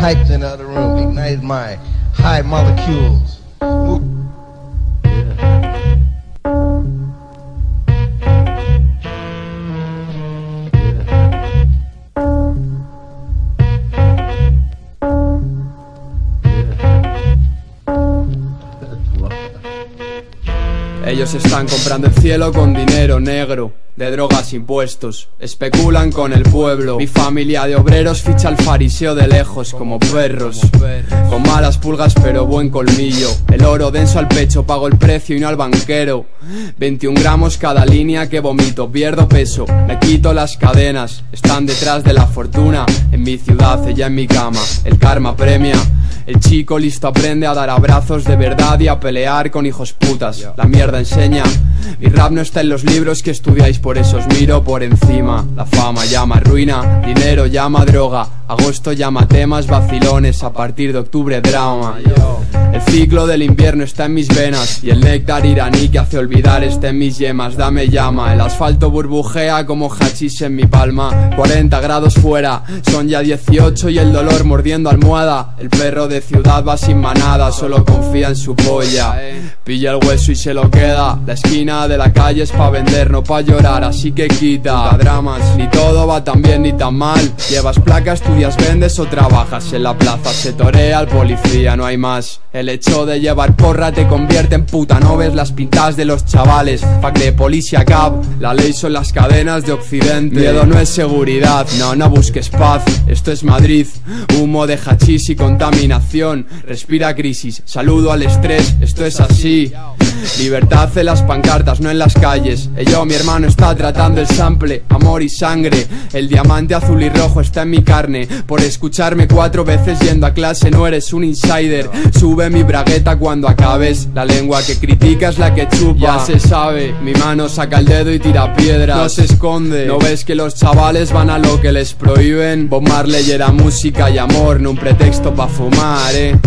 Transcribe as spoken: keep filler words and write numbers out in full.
Piped in the other room, ignited my high molecules. Ellos están comprando el cielo con dinero negro, de drogas, impuestos, especulan con el pueblo. Mi familia de obreros ficha al fariseo de lejos como perros, con malas pulgas pero buen colmillo. El oro denso al pecho, pago el precio y no al banquero. Veintiún gramos cada línea que vomito, pierdo peso, me quito las cadenas. Están detrás de la fortuna, en mi ciudad, ella en mi cama, el karma premia. El chico listo aprende a dar abrazos de verdad y a pelear con hijos putas. La mierda enseña. Mi rap no está en los libros que estudiáis, por eso os miro por encima. La fama llama ruina, dinero llama droga, agosto llama temas vacilones, a partir de octubre drama. El ciclo del invierno está en mis venas y el néctar iraní que hace olvidar está en mis yemas. Dame llama, el asfalto burbujea como hachís en mi palma. Cuarenta grados fuera, son ya dieciocho y el dolor mordiendo almohada. El perro de ciudad va sin manada, solo confía en su polla. Pilla el hueso y se lo queda. La esquina de la calle es pa' vender, no pa' llorar, así que quita dramas. Ni todo va tan bien ni tan mal, llevas placa, estudias, vendes o trabajas. En la plaza se torea al policía, no hay más. El hecho de llevar porra te convierte en puta, no ves las pintas de los chavales. Pack de Policia Cap, la ley son las cadenas de occidente. Miedo no es seguridad, no, no busques paz. Esto es Madrid, humo de hachís y contaminación. Respira crisis, saludo al estrés, esto es así. Libertad en las pancartas, no en las calles. Yo, mi hermano, está tratando el sample, amor y sangre. El diamante azul y rojo está en mi carne. Por escucharme cuatro veces yendo a clase no eres un insider. Sube mi bragueta cuando acabes, la lengua que critica es la que chupa. Ya se sabe, mi mano saca el dedo y tira piedras, no se esconde. ¿No ves que los chavales van a lo que les prohíben? Bob Marley era música y amor, no un pretexto pa' fumar, eh